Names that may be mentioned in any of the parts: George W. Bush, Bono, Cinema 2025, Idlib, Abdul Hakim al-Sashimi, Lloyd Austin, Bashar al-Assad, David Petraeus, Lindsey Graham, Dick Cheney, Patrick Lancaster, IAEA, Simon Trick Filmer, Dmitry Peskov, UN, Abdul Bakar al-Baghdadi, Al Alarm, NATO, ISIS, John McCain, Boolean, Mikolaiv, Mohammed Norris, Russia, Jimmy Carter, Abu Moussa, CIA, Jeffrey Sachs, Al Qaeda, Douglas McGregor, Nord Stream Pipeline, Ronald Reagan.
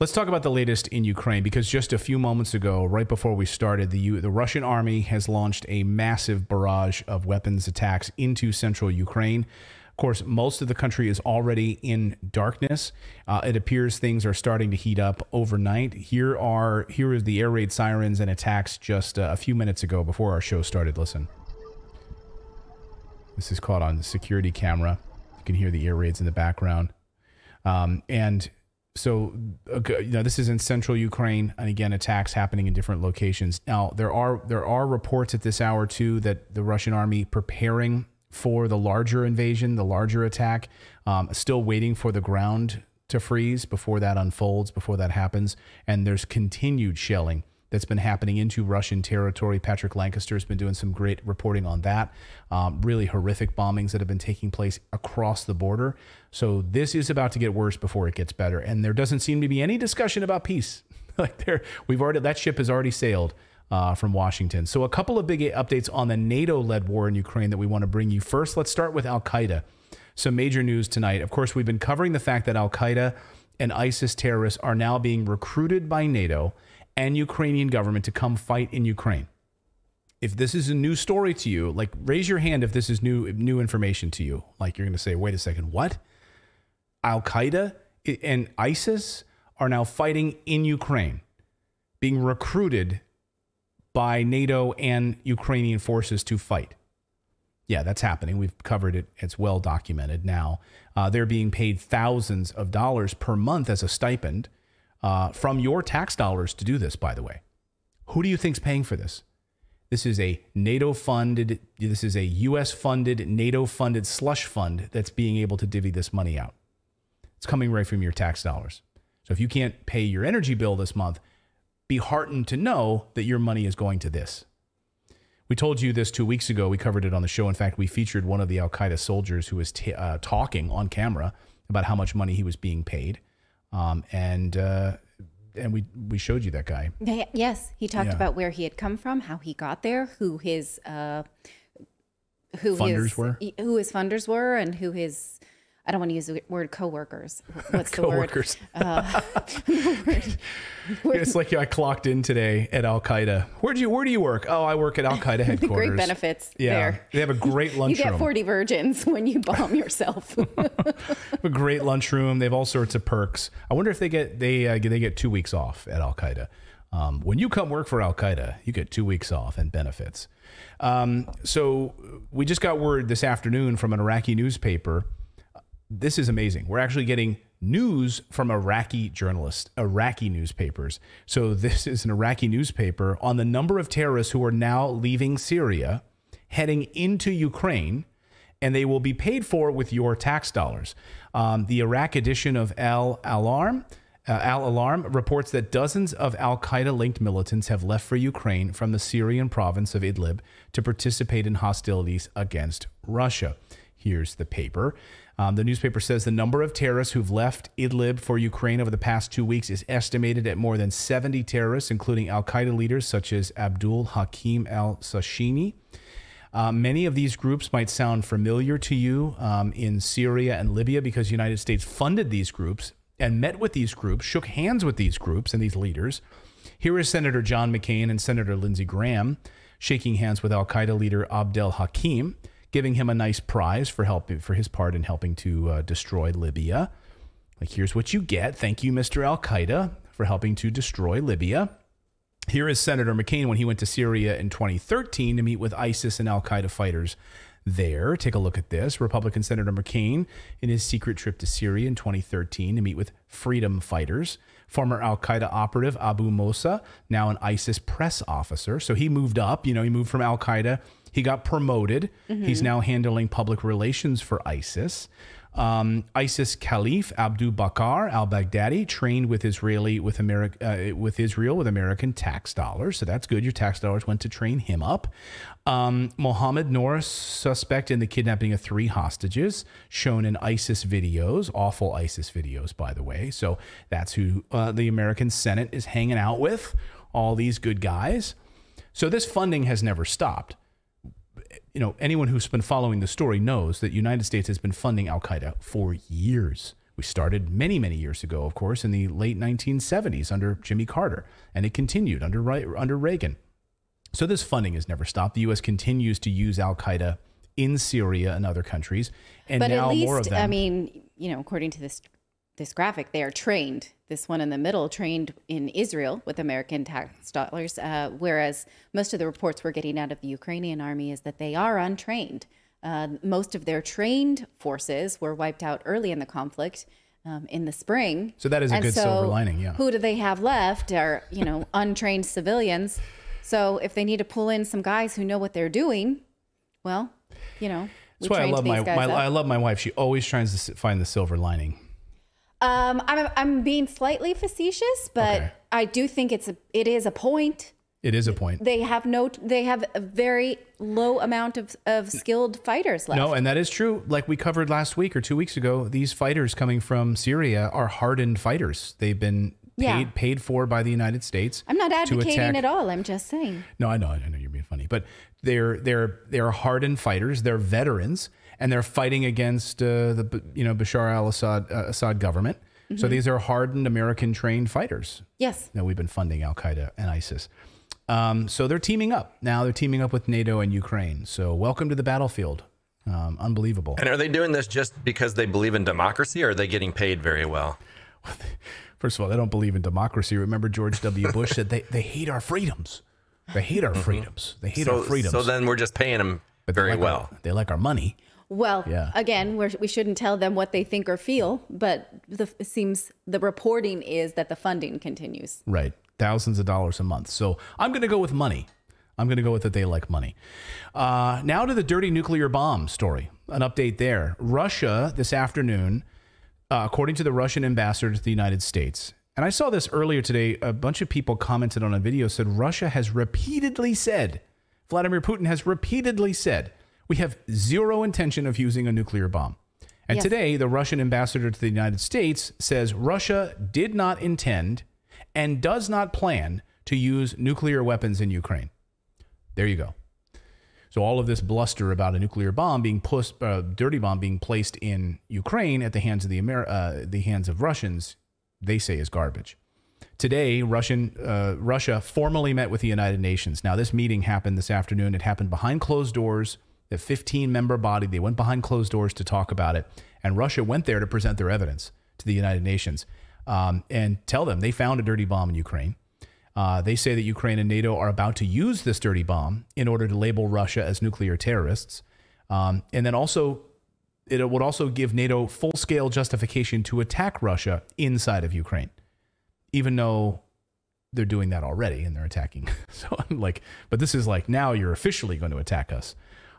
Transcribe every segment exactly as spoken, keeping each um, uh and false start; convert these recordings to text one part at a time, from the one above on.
Let's talk about the latest in Ukraine, because just a few moments ago, right before we started, the, U the Russian army has launched a massive barrage of weapons attacks into central Ukraine. Of course, most of the country is already in darkness. Uh, it appears things are starting to heat up overnight. Here are here is the air raid sirens and attacks just uh, a few minutes ago before our show started. Listen. This is caught on the security camera. You can hear the air raids in the background. Um, and so, okay, you know, this is in central Ukraine. And again, attacks happening in different locations. Now, there are there are reports at this hour, too, that the Russian army preparing for the larger invasion, the larger attack, um, still waiting for the ground to freeze before that unfolds, before that happens. And there's continued shelling that's been happening into Russian territory. Patrick Lancaster has been doing some great reporting on that. Um, really horrific bombings that have been taking place across the border. So this is about to get worse before it gets better. And there doesn't seem to be any discussion about peace. Like there, we've already that ship has already sailed uh, from Washington. So a couple of big updates on the NATO-led war in Ukraine that we want to bring you. First, let's start with Al Qaeda. Some major news tonight. Of course, we've been covering the fact that Al Qaeda and ISIS terrorists are now being recruited by NATO and Ukrainian government to come fight in Ukraine. If this is a new story to you, like raise your hand if this is new new information to you. Like you're going to say, wait a second, what? Al-Qaeda and ISIS are now fighting in Ukraine, being recruited by NATO and Ukrainian forces to fight. Yeah, that's happening. We've covered it. It's well documented now. Uh, they're being paid thousands of dollars per month as a stipend. Uh, from your tax dollars to do this, by the way. Who do you think's paying for this? This is a NATO-funded, this is a U S-funded, NATO-funded slush fund that's being able to divvy this money out. It's coming right from your tax dollars. So if you can't pay your energy bill this month, be heartened to know that your money is going to this. We told you this two weeks ago. We covered it on the show. In fact, we featured one of the Al-Qaeda soldiers who was t uh, talking on camera about how much money he was being paid. Um, and, uh, and we, we showed you that guy. Yes. He talked yeah. about where he had come from, how he got there, who his, uh, who funders his, were, who his funders were and who his, I don't want to use the word coworkers. What's the coworkers. word? Uh, the word, word. It's like I clocked in today at Al Qaeda. Where do you, where do you work? Oh, I work at Al Qaeda headquarters. Great benefits yeah. there. They have a great lunchroom. You get forty virgins when you bomb yourself. A great lunchroom. They have all sorts of perks. I wonder if they get they uh, they get two weeks off at Al Qaeda. Um, when you come work for Al Qaeda, you get two weeks off and benefits. Um, so we just got word this afternoon from an Iraqi newspaper. This is amazing. We're actually getting news from Iraqi journalists, Iraqi newspapers. So this is an Iraqi newspaper on the number of terrorists who are now leaving Syria, heading into Ukraine, and they will be paid for with your tax dollars. Um, the Iraq edition of Al Alarm, uh, Al Alarm reports that dozens of Al-Qaeda-linked militants have left for Ukraine from the Syrian province of Idlib to participate in hostilities against Russia. Here's the paper. Um, the newspaper says the number of terrorists who've left Idlib for Ukraine over the past two weeks is estimated at more than seventy terrorists, including Al-Qaeda leaders such as Abdul Hakim al-Sashimi. Uh, many of these groups might sound familiar to you um, in Syria and Libya because the United States funded these groups and met with these groups, shook hands with these groups and these leaders. Here is Senator John McCain and Senator Lindsey Graham shaking hands with Al-Qaeda leader Abdul Hakim, giving him a nice prize for help for his part in helping to uh, destroy Libya. Like, here's what you get. Thank you, Mister Al-Qaeda, for helping to destroy Libya. Here is Senator McCain when he went to Syria in twenty thirteen to meet with ISIS and Al-Qaeda fighters there. Take a look at this. Republican Senator McCain in his secret trip to Syria in twenty thirteen to meet with freedom fighters. Former Al-Qaeda operative Abu Moussa, now an ISIS press officer. So he moved up, you know, he moved from Al-Qaeda. He got promoted. Mm-hmm. He's now handling public relations for ISIS. Um, ISIS Caliph Abdul Bakar al-Baghdadi trained with Israeli with America uh, with Israel with American tax dollars. So that's good. Your tax dollars went to train him up. Um, Mohammed Norris, suspect in the kidnapping of three hostages, shown in ISIS videos, awful ISIS videos, by the way. So that's who uh, the American Senate is hanging out with, all these good guys. So this funding has never stopped. You know, anyone who's been following the story knows that the United States has been funding Al Qaeda for years. We started many, many years ago, of course, in the late nineteen seventies under Jimmy Carter, and it continued under, under Reagan. So this funding has never stopped. The U S continues to use Al Qaeda in Syria and other countries, and but now at least, more of them. I mean, you know, according to this this graphic, they are trained. This one in the middle, trained in Israel with American tax dollars, uh, whereas most of the reports we're getting out of the Ukrainian army is that they are untrained. Uh, most of their trained forces were wiped out early in the conflict, um, in the spring. So that is a and good so silver lining. Yeah. Who do they have left? Are you know untrained civilians? So if they need to pull in some guys who know what they're doing, well, you know, we that's why I love my, my I love my wife. She always tries to find the silver lining. Um, I'm I'm being slightly facetious, but okay. I do think it's a it is a point. It is a point. They have no they have a very low amount of of skilled fighters left. No, and that is true. Like we covered last week or two weeks ago, these fighters coming from Syria are hardened fighters. They've been paid yeah. paid for by the United States. I'm not advocating at all. I'm just saying. No, I know. I know you're being funny, but they're they're they're hardened fighters. They're veterans. And they're fighting against uh, the you know Bashar al-Assad uh, Assad government. Mm-hmm. So these are hardened American trained fighters. Yes. Now we've been funding Al Qaeda and ISIS. Um, so they're teaming up now. They're teaming up with NATO and Ukraine. So welcome to the battlefield. Um, unbelievable. And are they doing this just because they believe in democracy, or are they getting paid very well? First of all, they don't believe in democracy. Remember George W. Bush said they they hate our freedoms. They hate our mm-hmm. freedoms. They hate so, our freedoms. So then we're just paying them but very they like well. Our, they like our money. Well, yeah. again, we're, we shouldn't tell them what they think or feel, but the, it seems the reporting is that the funding continues. Right. Thousands of dollars a month. So I'm going to go with money. I'm going to go with that they like money. Uh, now to the dirty nuclear bomb story. An update there. Russia this afternoon, uh, according to the Russian ambassador to the United States, and I saw this earlier today, a bunch of people commented on a video, said Russia has repeatedly said, Vladimir Putin has repeatedly said, we have zero intention of using a nuclear bomb. And yes. today, the Russian ambassador to the United States says Russia did not intend and does not plan to use nuclear weapons in Ukraine. There you go. So all of this bluster about a nuclear bomb being pushed, uh, dirty bomb being placed in Ukraine at the hands of the Amer uh, the hands of Russians, they say is garbage. Today, Russian, uh, Russia formally met with the United Nations. Now, this meeting happened this afternoon. It happened behind closed doors. The fifteen member body, they went behind closed doors to talk about it. And Russia went there to present their evidence to the United Nations um, and tell them they found a dirty bomb in Ukraine. Uh, they say that Ukraine and NATO are about to use this dirty bomb in order to label Russia as nuclear terrorists. Um, and then also, it would also give NATO full-scale justification to attack Russia inside of Ukraine, even though they're doing that already and they're attacking. So I'm like, but this is like, now you're officially going to attack us.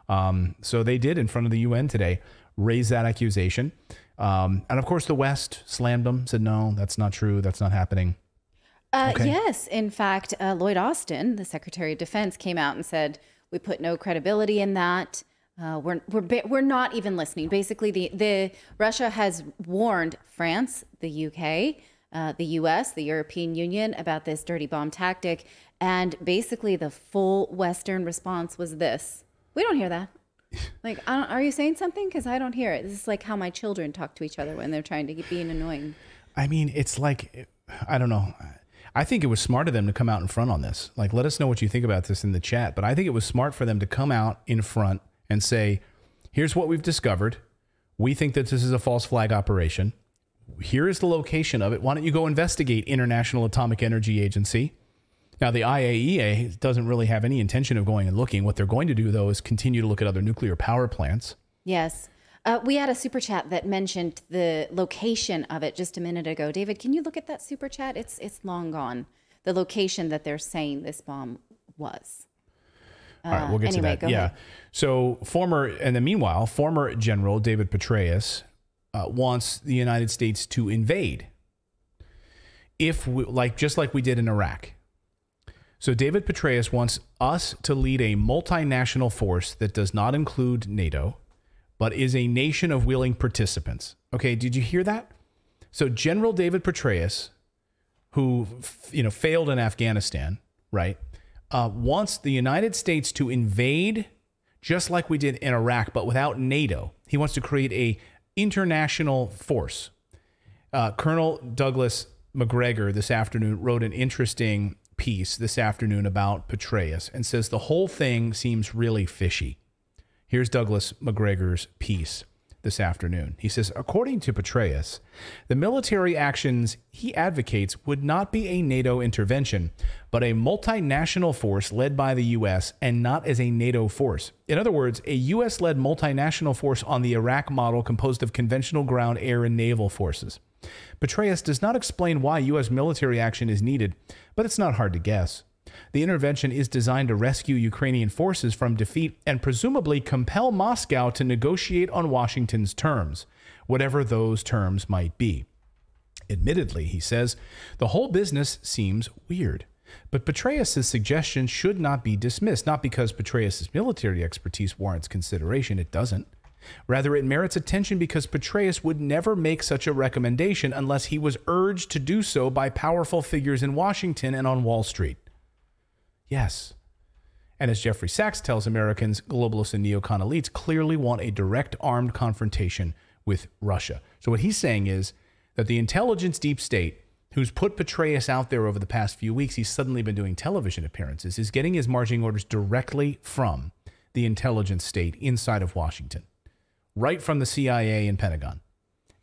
Um, so they did, in front of the U N today, raise that accusation. Um, and of course, the West slammed them, said, no, that's not true. That's not happening. Uh, okay. Yes. In fact, uh, Lloyd Austin, the Secretary of Defense, came out and said, we put no credibility in that. Uh, we're, we're, we're not even listening. Basically, the, the Russia has warned France, the U K, uh, the U S, the European Union about this dirty bomb tactic. And basically, the full Western response was this. We don't hear that. Like, I don't, are you saying something? Because I don't hear it. This is like how my children talk to each other when they're trying to get being annoying. I mean, it's like, I don't know. I think it was smart of them to come out in front on this. Like, let us know what you think about this in the chat. But I think it was smart for them to come out in front and say, here's what we've discovered. We think that this is a false flag operation. Here is the location of it. Why don't you go investigate, International Atomic Energy Agency? Now, the I A E A doesn't really have any intention of going and looking. What they're going to do, though, is continue to look at other nuclear power plants. Yes. Uh, we had a super chat that mentioned the location of it just a minute ago. David, can you look at that super chat? It's, it's long gone, the location that they're saying this bomb was. All right, we'll get uh, anyway, to that. Yeah. Ahead. So former, and then meanwhile, former General David Petraeus uh, wants the United States to invade, if we, like just like we did in Iraq. So David Petraeus wants us to lead a multinational force that does not include NATO, but is a nation of willing participants. Okay, did you hear that? So General David Petraeus, who you know failed in Afghanistan, right, uh, wants the United States to invade just like we did in Iraq, but without NATO. He wants to create a international force. Uh, Colonel Douglas McGregor this afternoon wrote an interesting piece this afternoon about Petraeus and says the whole thing seems really fishy. Here's Douglas McGregor's piece this afternoon. He says, according to Petraeus, the military actions he advocates would not be a NATO intervention, but a multinational force led by the U S and not as a NATO force. In other words, a U S-led multinational force on the Iraq model composed of conventional ground, air, and naval forces. Petraeus does not explain why U S military action is needed, but it's not hard to guess. The intervention is designed to rescue Ukrainian forces from defeat and presumably compel Moscow to negotiate on Washington's terms, whatever those terms might be. Admittedly, he says, the whole business seems weird. But Petraeus' suggestion should not be dismissed, not because Petraeus' military expertise warrants consideration. It doesn't. Rather, it merits attention because Petraeus would never make such a recommendation unless he was urged to do so by powerful figures in Washington and on Wall Street. Yes. And as Jeffrey Sachs tells Americans, globalists and neocon elites clearly want a direct armed confrontation with Russia. So what he's saying is that the intelligence deep state, who's put Petraeus out there over the past few weeks, he's suddenly been doing television appearances, is getting his marching orders directly from the intelligence state inside of Washington, right from the C I A and Pentagon,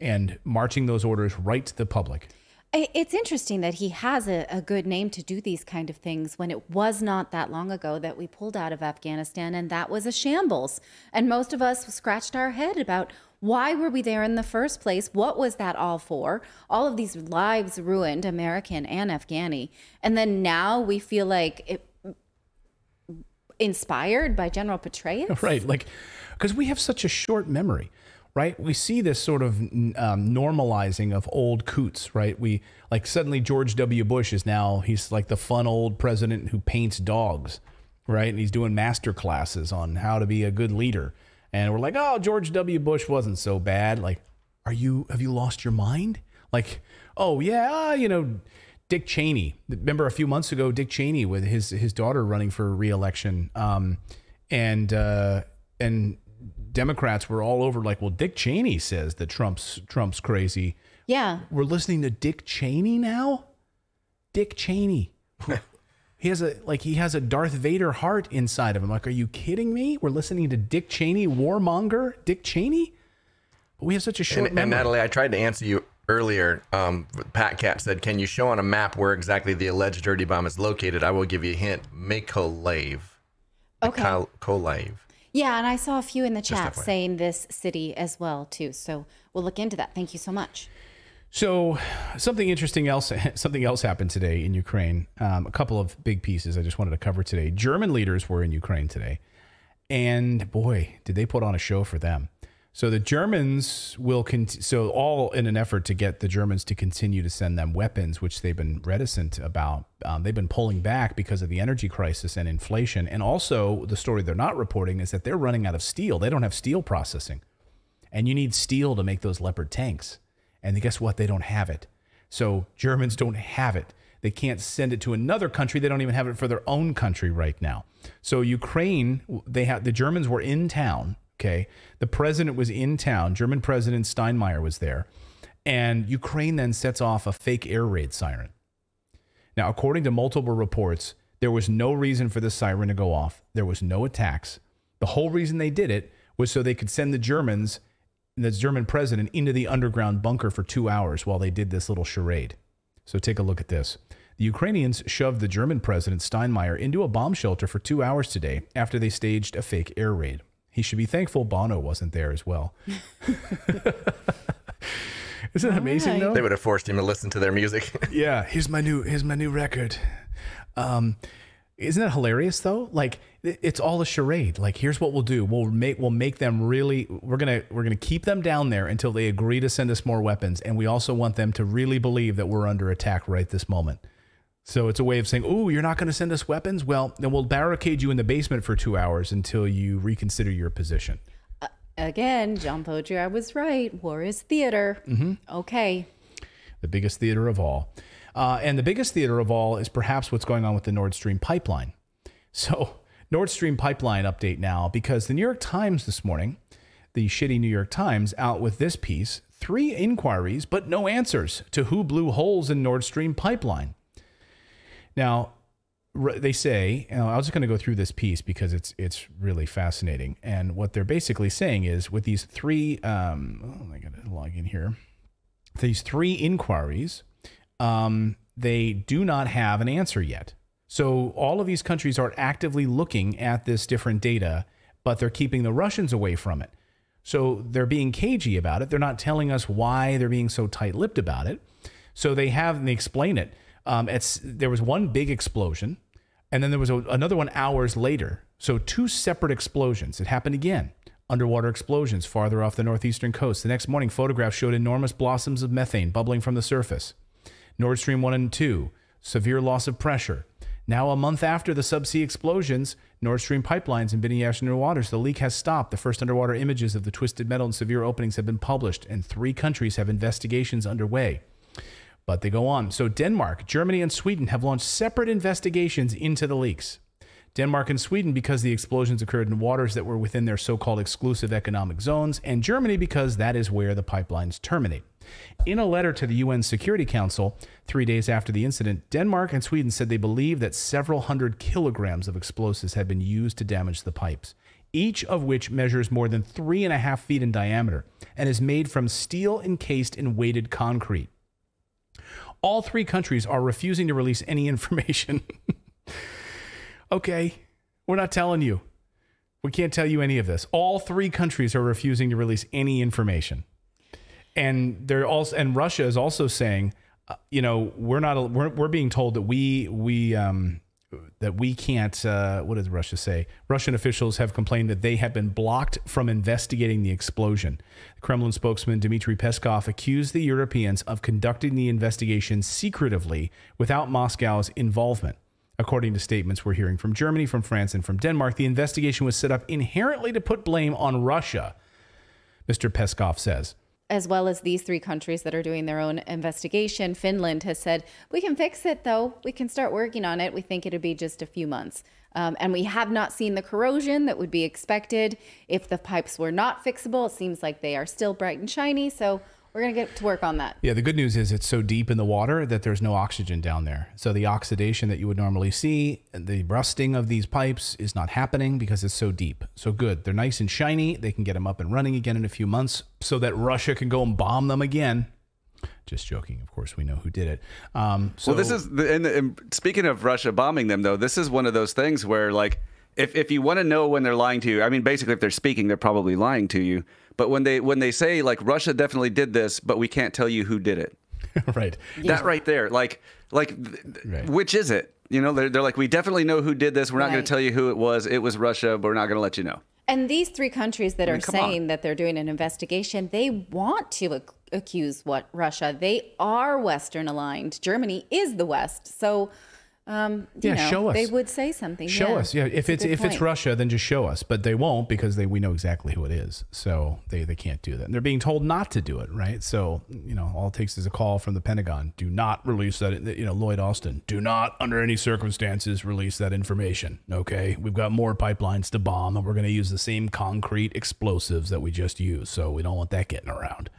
and marching those orders right to the public. It's interesting that he has a, a good name to do these kind of things when it was not that long ago that we pulled out of Afghanistan, and that was a shambles. And most of us scratched our head about why were we there in the first place? What was that all for? All of these lives ruined, American and Afghani. And then now we feel like it, inspired by General Petraeus. Right, like, because we have such a short memory. Right. We see this sort of um, normalizing of old coots. Right. We like suddenly George W. Bush is now he's like the fun old president who paints dogs. Right. And he's doing master classes on how to be a good leader. And we're like, oh, George W. Bush wasn't so bad. Like, are you have you lost your mind? Like, oh, yeah, you know, Dick Cheney. Remember a few months ago, Dick Cheney with his his daughter running for reelection. Um, and uh, and. Democrats were all over like, well, Dick Cheney says that Trump's Trump's crazy. Yeah. We're listening to Dick Cheney now. Dick Cheney. He has a like he has a Darth Vader heart inside of him. Like, are you kidding me? We're listening to Dick Cheney, warmonger Dick Cheney. But we have such a short memory. And Natalie, I tried to answer you earlier. Um, Pat Cat said, can you show on a map where exactly the alleged dirty bomb is located? I will give you a hint. Mikolaiv. Okay. Mikolaiv. Yeah, and I saw a few in the chat saying this city as well, too. So we'll look into that. Thank you so much. So something interesting else, something else happened today in Ukraine. Um, a couple of big pieces I just wanted to cover today. German leaders were in Ukraine today. And boy, did they put on a show for them. So the Germans will, con so all in an effort to get the Germans to continue to send them weapons, which they've been reticent about. Um, they've been pulling back because of the energy crisis and inflation. And also the story they're not reporting is that they're running out of steel. They don't have steel processing. And you need steel to make those Leopard tanks. And guess what? They don't have it. So Germans don't have it. They can't send it to another country. They don't even have it for their own country right now. So Ukraine, they have, the Germans were in town. Okay, the president was in town. German President Steinmeier was there, and Ukraine then sets off a fake air raid siren. Now, according to multiple reports, there was no reason for the siren to go off. There was no attacks. The whole reason they did it was so they could send the Germans, the German president, into the underground bunker for two hours while they did this little charade. So take a look at this. The Ukrainians shoved the German President Steinmeier into a bomb shelter for two hours today after they staged a fake air raid. He should be thankful Bono wasn't there as well. Isn't that amazing, though? They would have forced him to listen to their music. Yeah, here's my new here's my new record. Um, isn't that hilarious though? Like it's all a charade. Like here's what we'll do: we'll make we'll make them really. We're gonna we're gonna keep them down there until they agree to send us more weapons, and we also want them to really believe that we're under attack right this moment. So it's a way of saying, oh, you're not going to send us weapons? Well, then we'll barricade you in the basement for two hours until you reconsider your position. Uh, again, John Podger, I was right. War is theater. Mm-hmm. Okay. The biggest theater of all. Uh, and the biggest theater of all is perhaps what's going on with the Nord Stream Pipeline. So Nord Stream Pipeline update now, because the New York Times this morning, the shitty New York Times, out with this piece, three inquiries, but no answers to who blew holes in Nord Stream Pipeline. Now, they say, and I was just going to go through this piece because it's it's really fascinating. And what they're basically saying is, with these three, um, oh, I got to log in here, these three inquiries, um, they do not have an answer yet. So all of these countries are actively looking at this different data, but they're keeping the Russians away from it. So they're being cagey about it. They're not telling us why they're being so tight-lipped about it. So they have, and they explain it. Um, it's, there was one big explosion, and then there was a, another one hours later. So two separate explosions. It happened again. Underwater explosions farther off the northeastern coast. The next morning, photographs showed enormous blossoms of methane bubbling from the surface. Nord Stream one and two, severe loss of pressure. Now, a month after the subsea explosions, Nord Stream pipelines in international waters, the leak has stopped. The first underwater images of the twisted metal and severe openings have been published, and three countries have investigations underway. But they go on. So Denmark, Germany, and Sweden have launched separate investigations into the leaks. Denmark and Sweden because the explosions occurred in waters that were within their so-called exclusive economic zones, and Germany because that is where the pipelines terminate. In a letter to the U N Security Council, three days after the incident, Denmark and Sweden said they believe that several hundred kilograms of explosives had been used to damage the pipes, each of which measures more than three and a half feet in diameter and is made from steel encased in weighted concrete. All three countries are refusing to release any information. Okay, we're not telling you. We can't tell you any of this. All three countries are refusing to release any information. And they're also, and Russia is also saying, uh, you know, we're not, we're, we're being told that we, we, um, that we can't, uh, what does Russia say? Russian officials have complained that they have been blocked from investigating the explosion. The Kremlin spokesman Dmitry Peskov accused the Europeans of conducting the investigation secretively without Moscow's involvement. According to statements we're hearing from Germany, from France, and from Denmark, the investigation was set up inherently to put blame on Russia, Mister Peskov says. As well as these three countries that are doing their own investigation, Finland has said, we can fix it, though. We can start working on it. We think it'll be just a few months. Um, and we have not seen the corrosion that would be expected if the pipes were not fixable. It seems like they are still bright and shiny, so we're going to get to work on that. Yeah, the good news is it's so deep in the water that there's no oxygen down there. So the oxidation that you would normally see, the rusting of these pipes is not happening because it's so deep. So good. They're nice and shiny. They can get them up and running again in a few months so that Russia can go and bomb them again. Just joking. Of course, we know who did it. Um, so well, this is the, and, and speaking of Russia bombing them, though, this is one of those things where, like, if, if you want to know when they're lying to you, I mean, basically, if they're speaking, they're probably lying to you. But when they when they say, like, Russia definitely did this, but we can't tell you who did it. Right. That right there. Like, like right. Which is it? You know, they're, they're like, we definitely know who did this. We're not right. going to tell you who it was. It was Russia, but we're not going to let you know. And these three countries that I mean, are saying on. that they're doing an investigation, they want to ac accuse what Russia. They are Western aligned. Germany is the West. So... Um, you yeah, know, show us. They would say something. Show yeah. us. Yeah, if it's, it's if point. it's Russia, then just show us. But they won't because they we know exactly who it is, so they they can't do that. And they're being told not to do it, right? So you know, all it takes is a call from the Pentagon. Do not release that. You know, Lloyd Austin. Do not, under any circumstances, release that information. Okay, we've got more pipelines to bomb, and we're going to use the same concrete explosives that we just used. So we don't want that getting around.